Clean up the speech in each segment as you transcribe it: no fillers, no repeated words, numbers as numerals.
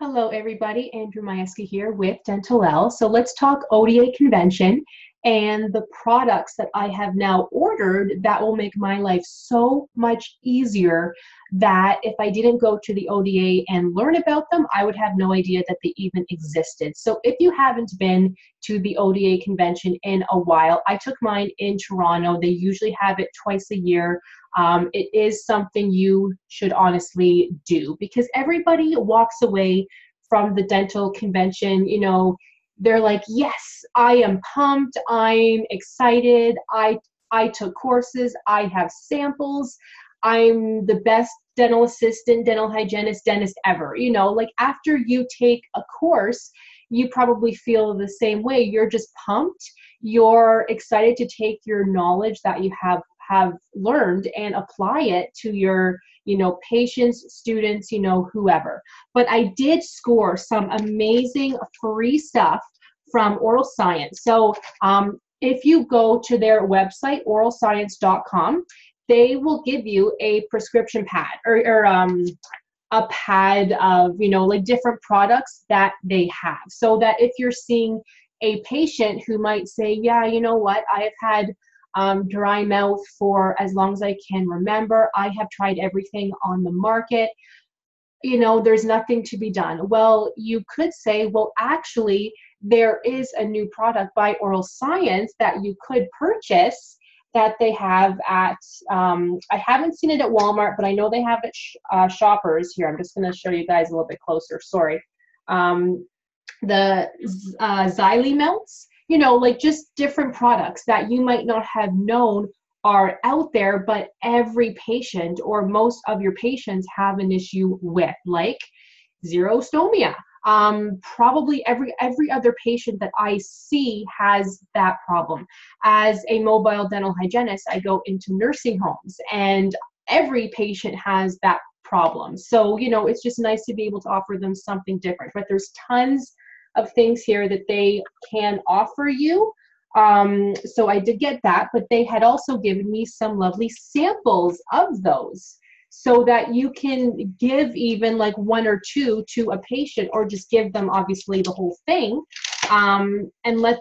Hello everybody, Andrea Majewski here with Dentalelle. So let's talk ODA convention and the products that I have now ordered that will make my life so much easier that if I didn't go to the ODA and learn about them, I would have no idea that they even existed. So if you haven't been to the ODA convention in a while, I took mine in Toronto. They usually have it twice a year. It is something you should honestly do because everybody walks away from the dental convention, you know, they're like, yes, I am pumped, I'm excited, I took courses, I have samples, I'm the best dental assistant, dental hygienist, dentist ever. You know, like after you take a course, you probably feel the same way. You're just pumped, you're excited to take your knowledge that you have learned and apply it to your, you know, patients, students, you know, whoever. But I did score some amazing free stuff from Oral Science. So if you go to their website, OralScience.com, they will give you a prescription pad or a pad of, you know, like different products that they have. So that if you're seeing a patient who might say, yeah, you know what, I have had dry mouth for as long as I can remember. I have tried everything on the market. You know, there's nothing to be done. Well, you could say, well, actually, there is a new product by Oral Science that you could purchase that they have at, I haven't seen it at Walmart, but I know they have it at Shoppers here. I'm just going to show you guys a little bit closer. Sorry. The XyliMelts. You know, like just different products that you might not have known are out there, but every patient or most of your patients have an issue with, like xerostomia. Probably every other patient that I see has that problem. As a mobile dental hygienist, I go into nursing homes and every patient has that problem. So, you know, it's just nice to be able to offer them something different, but there's tons of things here that they can offer you. So I did get that, but they had also given me some lovely samples of those so that you can give even like one or two to a patient or just give them obviously the whole thing and let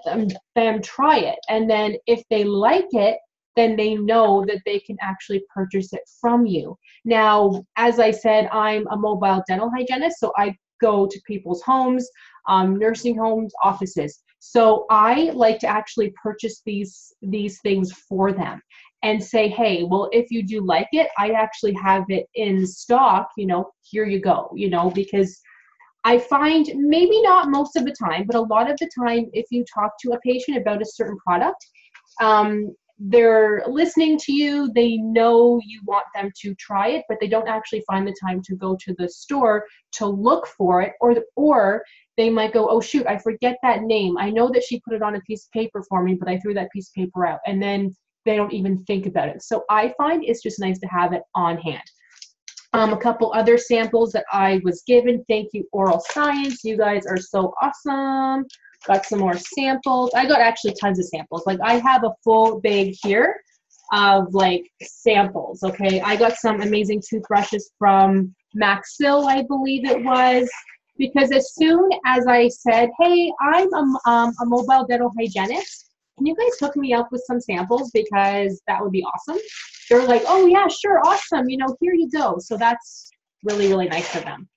them try it. And then if they like it, then they know that they can actually purchase it from you. Now, as I said, I'm a mobile dental hygienist, so I go to people's homes, nursing homes, offices. So I like to actually purchase these things for them and say, hey, well, if you do like it, I actually have it in stock, you know, here you go, you know, because I find maybe not most of the time, but a lot of the time, if you talk to a patient about a certain product, they're listening to you, they know you want them to try it, but they don't actually find the time to go to the store to look for it, or they might go, oh shoot, I forget that name. I know that she put it on a piece of paper for me, but I threw that piece of paper out, and then they don't even think about it. So I find it's just nice to have it on hand. A couple other samples that I was given. Thank you, Oral Science. You guys are so awesome. Got some more samples. I got actually tons of samples. Like I have a full bag here of like samples, okay? I got some amazing toothbrushes from Maxill, I believe it was, because as soon as I said, hey, I'm a mobile dental hygienist, can you guys hook me up with some samples because that would be awesome? They're like, oh yeah, sure, awesome, you know, here you go. So that's really, really nice of them.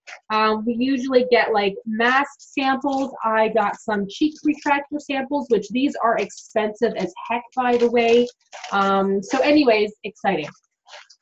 We usually get like mask samples. I got some cheek retractor samples, which these are expensive as heck, by the way. So anyways, exciting.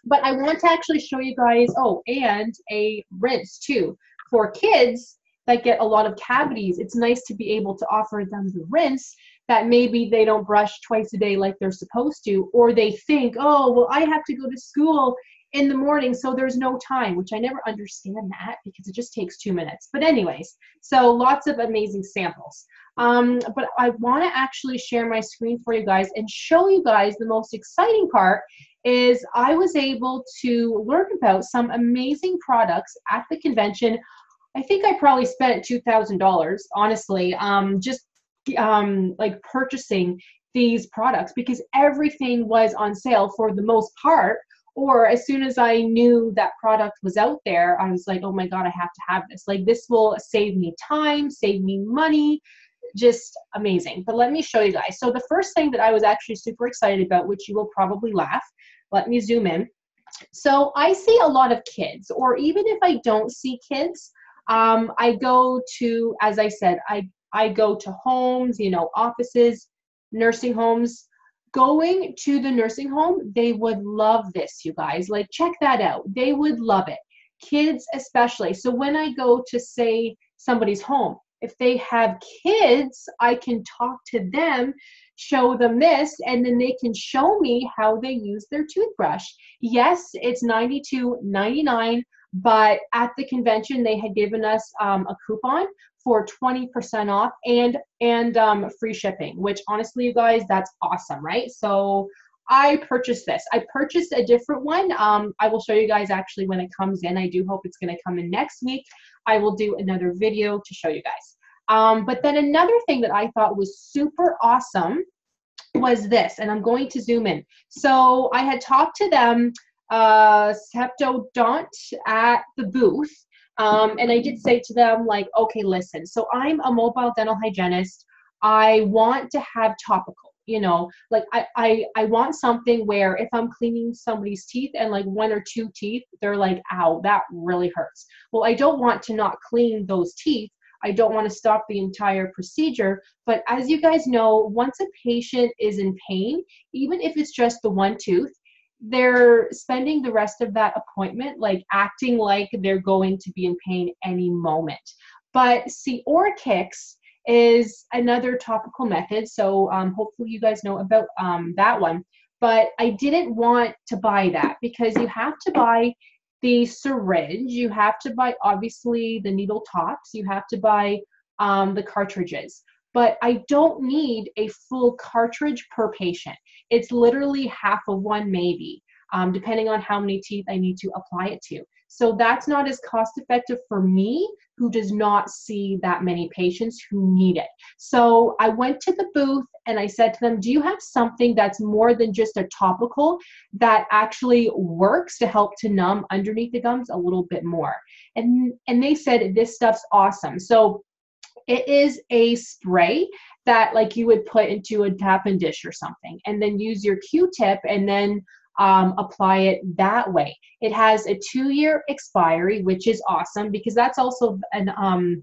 But I want to actually show you guys, oh, and a rinse too. For kids that get a lot of cavities, it's nice to be able to offer them the rinse that maybe they don't brush twice a day like they're supposed to, or they think, oh, well, I have to go to school in the morning, so there's no time, which I never understand that because it just takes 2 minutes. But anyways, so lots of amazing samples. But I wanna actually share my screen for you guys and show you guys the most exciting part is I was able to learn about some amazing products at the convention. I think I probably spent $2,000, honestly, like purchasing these products because everything was on sale for the most part Or as soon as I knew that product was out there, I was like, oh my God, I have to have this. Like, this will save me time, save me money, just amazing. But let me show you guys. So the first thing that I was actually super excited about, which you will probably laugh, let me zoom in. So I see a lot of kids, or even if I don't see kids, I go to, as I said, I go to homes, you know, offices, nursing homes. Going to the nursing home, they would love this, you guys. Like, check that out. They would love it. Kids especially. So when I go to, say, somebody's home, if they have kids, I can talk to them, show them this, and then they can show me how they use their toothbrush. Yes, it's $92.99, but at the convention, they had given us a coupon for 20% off and free shipping, which honestly, you guys, that's awesome, right? So I purchased this. I purchased a different one. I will show you guys actually when it comes in. I do hope it's gonna come in next week. I will do another video to show you guys. But then another thing that I thought was super awesome was this, and I'm going to zoom in. So I had talked to them, Septodont at the booth, and I did say to them, like, okay, listen, so I'm a mobile dental hygienist. I want to have topical, you know, like I want something where if I'm cleaning somebody's teeth and like one or two teeth, they're like, ow, that really hurts. Well, I don't want to not clean those teeth. I don't want to stop the entire procedure. But as you guys know, once a patient is in pain, even if it's just the one tooth, they're spending the rest of that appointment like acting like they're going to be in pain any moment. But Oralkicks is another topical method, so hopefully you guys know about that one. But I didn't want to buy that because you have to buy the syringe, you have to buy obviously the needle tops, you have to buy the cartridges. But I don't need a full cartridge per patient. It's literally half of one maybe, depending on how many teeth I need to apply it to. So that's not as cost effective for me, who does not see that many patients who need it. So I went to the booth and I said to them, do you have something that's more than just a topical that actually works to help to numb underneath the gums a little bit more? And they said, this stuff's awesome. So it is a spray that like you would put into a tap and dish or something, and then use your Q-tip and then apply it that way. It has a 2-year expiry, which is awesome because that's also an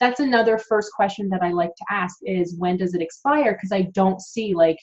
that's another first question that I like to ask is, when does it expire? Because I don't see like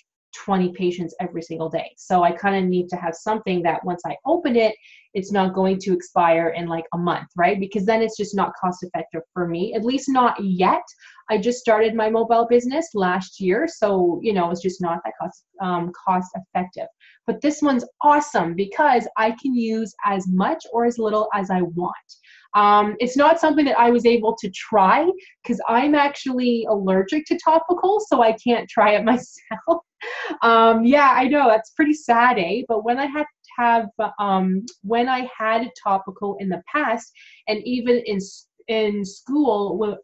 20 patients every single day. So I kind of need to have something that once I open it, it's not going to expire in like a month, right? Because then it's just not cost effective for me, at least not yet. I just started my mobile business last year. So, you know, it's just not that cost effective. But this one's awesome because I can use as much or as little as I want. It's not something that I was able to try because I'm actually allergic to topical, so I can't try it myself. Yeah, I know that's pretty sad, eh? But when I had to have, when I had a topical in the past, and even in school,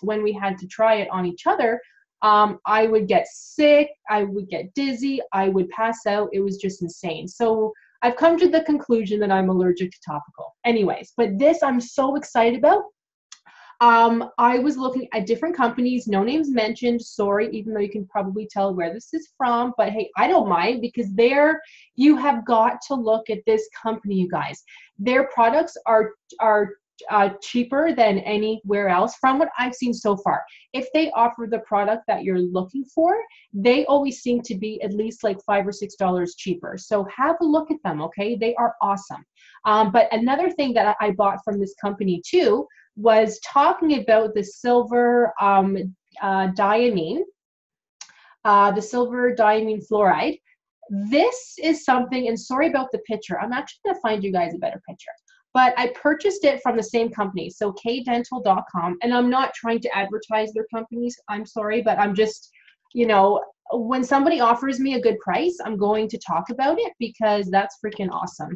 when we had to try it on each other, I would get sick, I would get dizzy, I would pass out. It was just insane. So I've come to the conclusion that I'm allergic to topical. Anyways, but this I'm so excited about. I was looking at different companies, no names mentioned, sorry, even though you can probably tell where this is from, but hey, I don't mind because you have got to look at this company, you guys. Their products are cheaper than anywhere else from what I've seen so far. If they offer the product that you're looking for, they always seem to be at least like $5 or $6 cheaper. So have a look at them, okay? They are awesome. But another thing that I bought from this company too was talking about the silver diamine fluoride. This is something, and sorry about the picture, I'm actually going to find you guys a better picture. But I purchased it from the same company, so kdental.com, and I'm not trying to advertise their companies, I'm sorry, but I'm just, you know, when somebody offers me a good price, I'm going to talk about it because that's freaking awesome.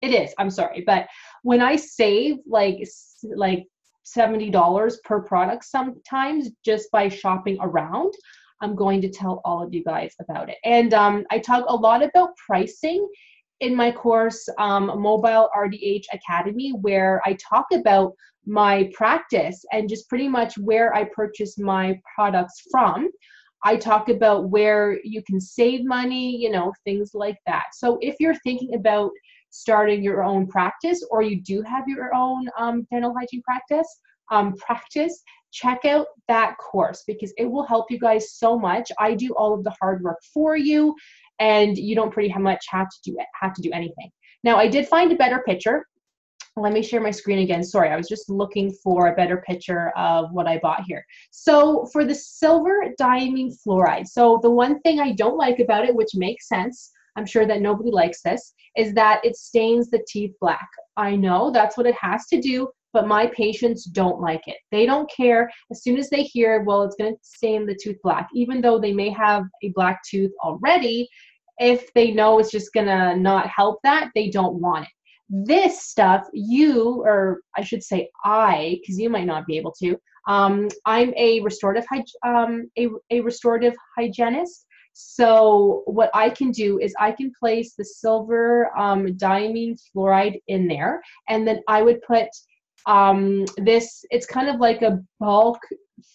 It is, I'm sorry, but when I save like $70 per product sometimes just by shopping around, I'm going to tell all of you guys about it. And I talk a lot about pricing in my course, Mobile RDH Academy, where I talk about my practice and just pretty much where I purchase my products from. I talk about where you can save money, you know, things like that. So if you're thinking about starting your own practice, or you do have your own dental hygiene practice, check out that course, because it will help you guys so much. I do all of the hard work for you, and you don't pretty much have to do anything. Now, I did find a better picture. Let me share my screen again. Sorry, I was just looking for a better picture of what I bought here. So for the silver diamine fluoride, so the one thing I don't like about it, which makes sense, I'm sure that nobody likes this, is that it stains the teeth black. I know that's what it has to do, but my patients don't like it. They don't care. As soon as they hear, well, it's gonna stain the tooth black, even though they may have a black tooth already, if they know it's just gonna not help that, they don't want it. This stuff, you, or I should say I, because you might not be able to, I'm a restorative hygienist. So what I can do is I can place the silver diamine fluoride in there, and then I would put this, it's kind of like a bulk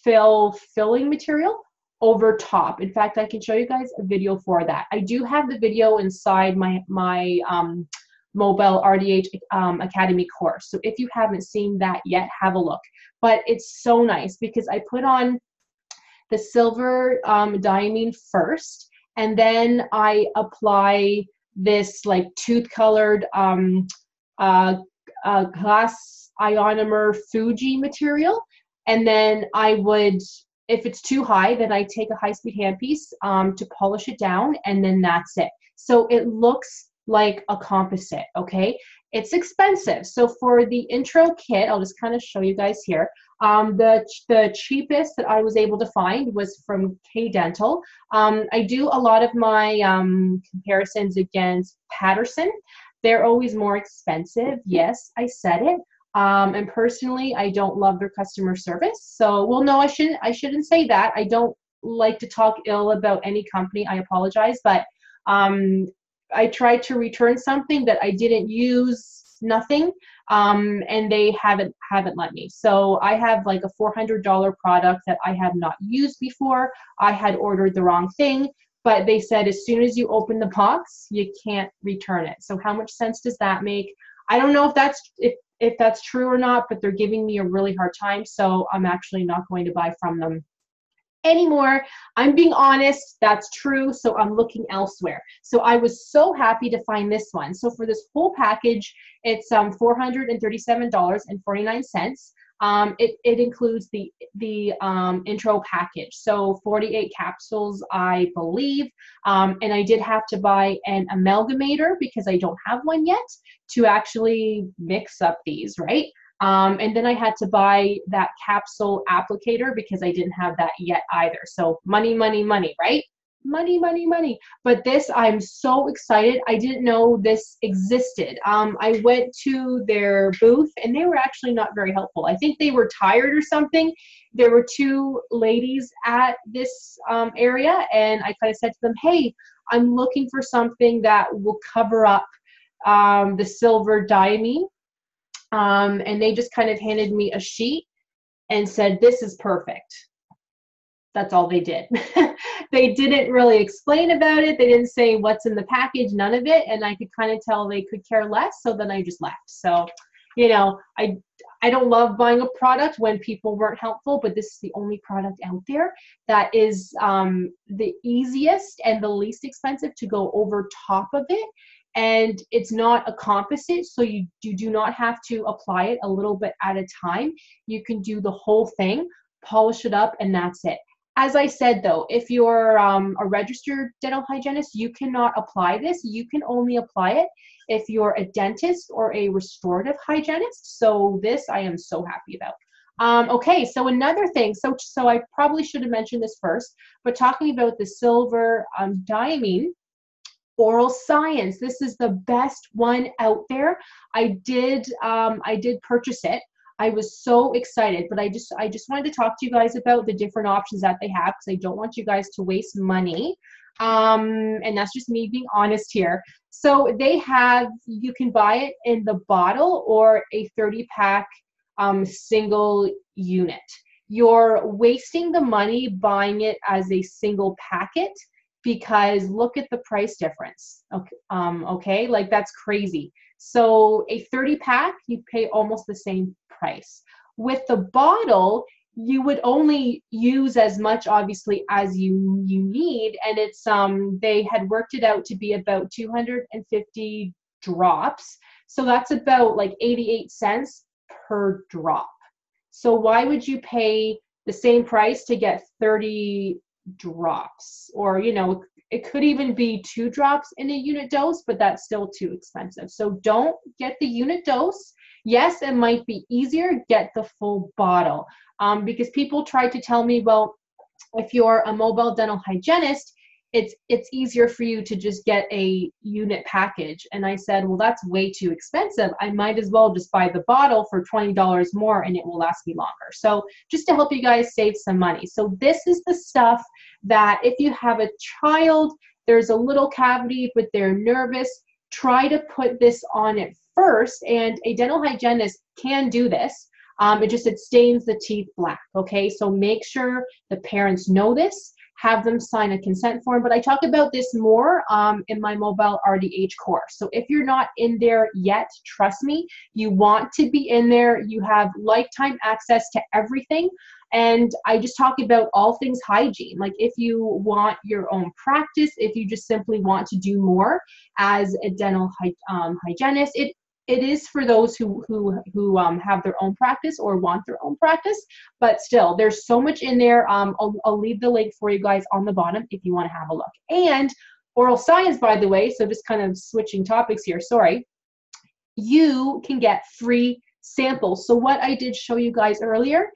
filling material over top. In fact, I can show you guys a video for that. I do have the video inside my Mobile RDH Academy course. So if you haven't seen that yet, have a look. But it's so nice because I put on the silver diamine first, and then I apply this like tooth colored glass ionomer Fuji material. And then I would, if it's too high, then I take a high-speed handpiece to polish it down, and then that's it. So it looks like a composite, okay? It's expensive. So for the intro kit, I'll just kind of show you guys here. The cheapest that I was able to find was from Kdental. I do a lot of my comparisons against Patterson. They're always more expensive. Yes, I said it. And personally, I don't love their customer service. So, well, no, I shouldn't say that. I don't like to talk ill about any company. I apologize, but I tried to return something that I didn't use, nothing, and they haven't let me. So I have like a $400 product that I have not used before. I had ordered the wrong thing, but they said as soon as you open the box, you can't return it. So how much sense does that make? I don't know if that's true or not, but they're giving me a really hard time, so I'm actually not going to buy from them anymore. I'm being honest, that's true, so I'm looking elsewhere. So I was so happy to find this one. So for this whole package, it's $437.49. It includes the intro package, so 48 capsules, I believe, and I did have to buy an amalgamator because I don't have one yet to actually mix up these, right? And then I had to buy that capsule applicator because I didn't have that yet either. So money, money, money, right? Money, money, money. But this, I'm so excited. I didn't know this existed. I went to their booth and they were actually not very helpful. I think they were tired or something. There were two ladies at this area, and I kind of said to them, hey, I'm looking for something that will cover up the silver diamine. And they just kind of handed me a sheet and said, this is perfect. That's all they did. They didn't really explain about it. They didn't say what's in the package, none of it. And I could kind of tell they could care less. So then I just left. So, you know, I don't love buying a product when people weren't helpful, but this is the only product out there that is the easiest and the least expensive to go over top of it. And it's not a composite, so you do not have to apply it a little bit at a time. You can do the whole thing, polish it up, and that's it. As I said, though, if you're a registered dental hygienist, you cannot apply this. You can only apply it if you're a dentist or a restorative hygienist. So this I am so happy about. Okay, so another thing, so I probably should have mentioned this first, but talking about the silver diamine, Oral Science. This is the best one out there. I did purchase it. I was so excited, but I just wanted to talk to you guys about the different options that they have because I don't want you guys to waste money. And that's just me being honest here. So they have, you can buy it in the bottle or a 30-pack single unit. You're wasting the money buying it as a single packet because look at the price difference, okay? Like, that's crazy. So a 30-pack, you pay almost the same price. With the bottle, you would only use as much, obviously, as you need, and it's they had worked it out to be about 250 drops, so that's about like 88 cents per drop. So why would you pay the same price to get 30 drops? Or, you know, it could even be 2 drops in a unit dose, but that's still too expensive. So don't get the unit dose. Yes, it might be easier, get the full bottle. Because people try to tell me, well, if you're a mobile dental hygienist, it's easier for you to just get a unit package. And I said, well, that's way too expensive. I might as well just buy the bottle for $20 more and it will last me longer. So just to help you guys save some money. So this is the stuff that if you have a child, there's a little cavity, but they're nervous, try to put this on it first. And a dental hygienist can do this. It stains the teeth black, okay? So make sure the parents know this. Have them sign a consent form, but I talk about this more in my mobile RDH course. So if you're not in there yet, trust me, you want to be in there. You have lifetime access to everything. And I just talk about all things hygiene. Like, if you want your own practice, if you just simply want to do more as a dental hygienist, it is for those who have their own practice or want their own practice, but still, there's so much in there. I'll leave the link for you guys on the bottom if you want to have a look. And Oral Science, by the way, so just kind of switching topics here, sorry, you can get free samples. So what I did show you guys earlier,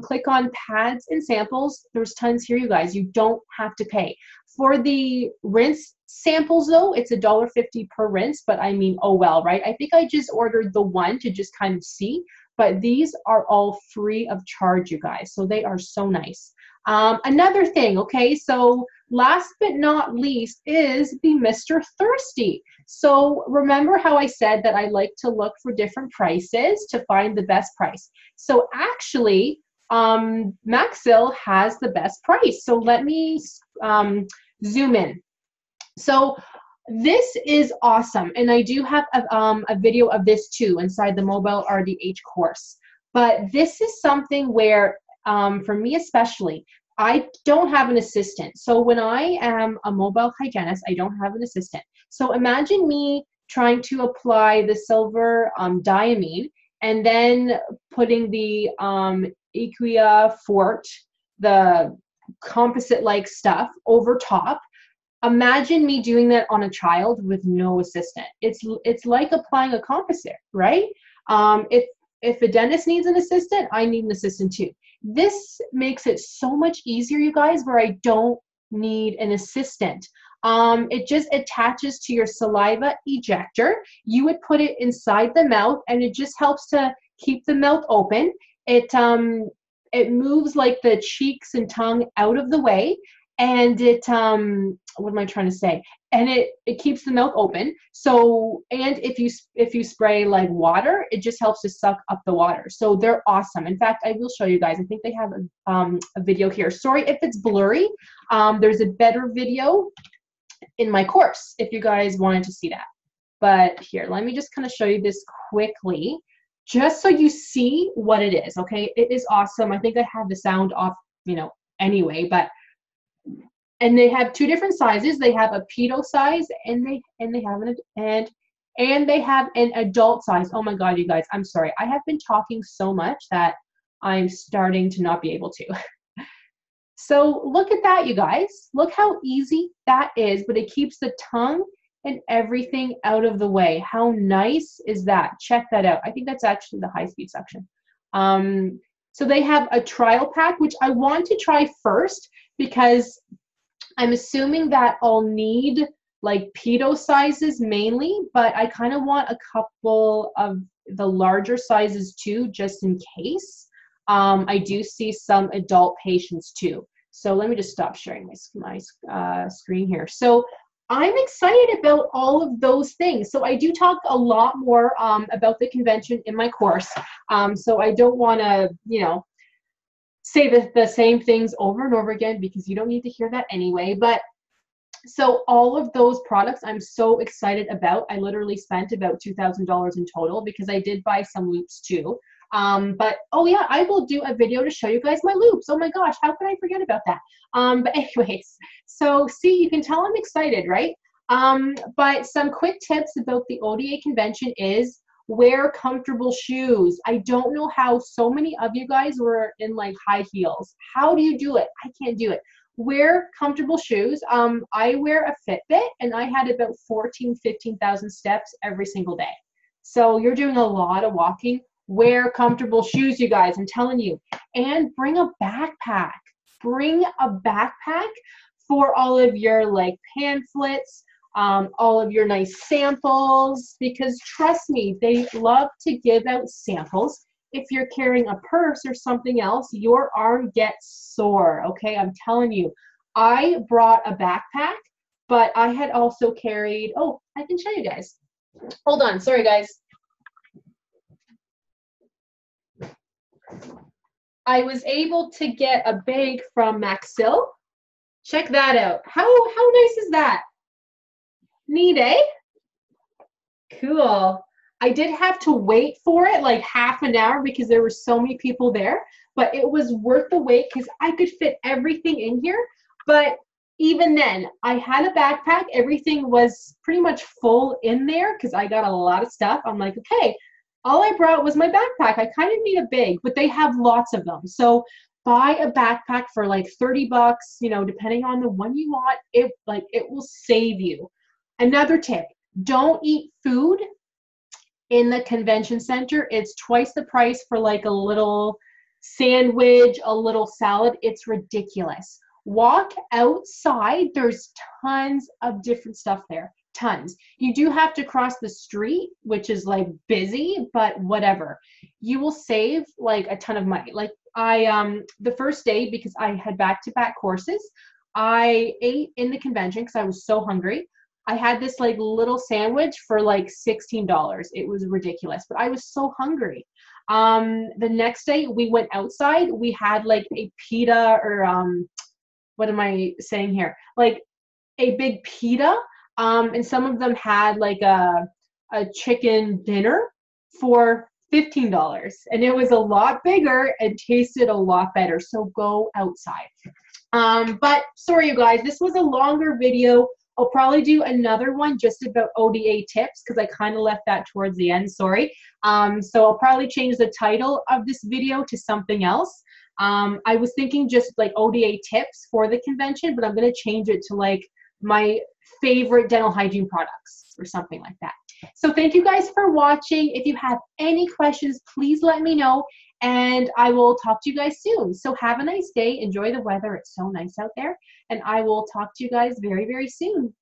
click on pads and samples. There's tons here, you guys. You don't have to pay. For the rinse samples, though, it's $1.50 per rinse, but I mean, oh well, right? I think I just ordered the one to just kind of see, but these are all free of charge, you guys, so they are so nice. Another thing, okay, so last but not least is the Mr. Thirsty. So remember how I said that I like to look for different prices to find the best price. So actually, Maxill has the best price. So let me zoom in. So this is awesome. And I do have a video of this too inside the Mobile RDH course. But this is something where, for me especially, I don't have an assistant. So when I am a mobile hygienist, I don't have an assistant. So imagine me trying to apply the silver diamine and then putting the Equia Fort, the composite-like stuff over top. Imagine me doing that on a child with no assistant. It's like applying a composite, right? If a dentist needs an assistant, I need an assistant too. This makes it so much easier, you guys, where I don't need an assistant. It just attaches to your saliva ejector. You would put it inside the mouth, and it just helps to keep the mouth open. It moves like the cheeks and tongue out of the way, and what am I trying to say? And it keeps the mouth open. So, and if you spray like water, it just helps to suck up the water. So they're awesome. In fact, I will show you guys. I think they have a video here. Sorry if it's blurry. There's a better video in my course if you guys wanted to see that. But here, let me just kind of show you this quickly, just so you see what it is, okay? It is awesome. I think I have the sound off, you know, anyway, but, and they have 2 different sizes. They have a pedo size and they have an adult size. Oh my God, you guys, I'm sorry. I have been talking so much that I'm starting to not be able to. So look at that, you guys. Look how easy that is, but it keeps the tongue and everything out of the way. How nice is that? Check that out. I think that's actually the high-speed section. So they have a trial pack, which I want to try first because I'm assuming that I'll need like pedo sizes mainly, but I kind of want a couple of the larger sizes too, just in case. I do see some adult patients too. So let me just stop sharing my screen here. So I'm excited about all of those things. So I do talk a lot more about the convention in my course. So I don't want to, you know, say the same things over and over again, because you don't need to hear that anyway. But so all of those products I'm so excited about. I literally spent about $2,000 in total, because I did buy some loops too. But oh yeah, I will do a video to show you guys my loops. Oh my gosh, how could I forget about that? But anyways, so see, you can tell I'm excited, right? But some quick tips about the ODA convention is wear comfortable shoes. I don't know how so many of you guys were in like high heels. How do you do it? I can't do it. Wear comfortable shoes. I wear a Fitbit, and I had about 15,000 steps every single day. So you're doing a lot of walking. Wear comfortable shoes, you guys, I'm telling you. And bring a backpack. Bring a backpack for all of your like pamphlets, all of your nice samples, because trust me, they love to give out samples. If you're carrying a purse or something else, your arm gets sore, okay? I'm telling you. I brought a backpack, but I had also carried, oh, I can show you guys. Hold on, sorry guys. I was able to get a bag from Maxill. Check that out. How nice is that? Neat, eh? Cool. I did have to wait for it like half an hour because there were so many people there, but it was worth the wait because I could fit everything in here. But even then, I had a backpack. Everything was pretty much full in there because I got a lot of stuff. I'm like, okay. All I brought was my backpack. I kind of need a big, but they have lots of them. So buy a backpack for like 30 bucks, you know, depending on the one you want, it will save you. Another tip, don't eat food in the convention center. It's twice the price for like a little sandwich, a little salad. It's ridiculous. Walk outside. There's tons of different stuff there. Tons. You do have to cross the street, which is like busy, but whatever. You will save like a ton of money. Like I, the first day, because I had back-to-back courses, I ate in the convention because I was so hungry. I had this like little sandwich for like $16. It was ridiculous, but I was so hungry. The next day we went outside. We had like a pita or, what am I saying here? Like a big pita. And some of them had like a chicken dinner for $15, and it was a lot bigger and tasted a lot better. So go outside. But sorry, you guys, this was a longer video. I'll probably do another one just about ODA tips because I kind of left that towards the end. Sorry. So I'll probably change the title of this video to something else. I was thinking just like ODA tips for the convention, but I'm going to change it to like my favorite dental hygiene products or something like that. So thank you guys for watching. If you have any questions, please let me know, and I will talk to you guys soon. So have a nice day. Enjoy the weather. It's so nice out there, and I will talk to you guys very, very soon.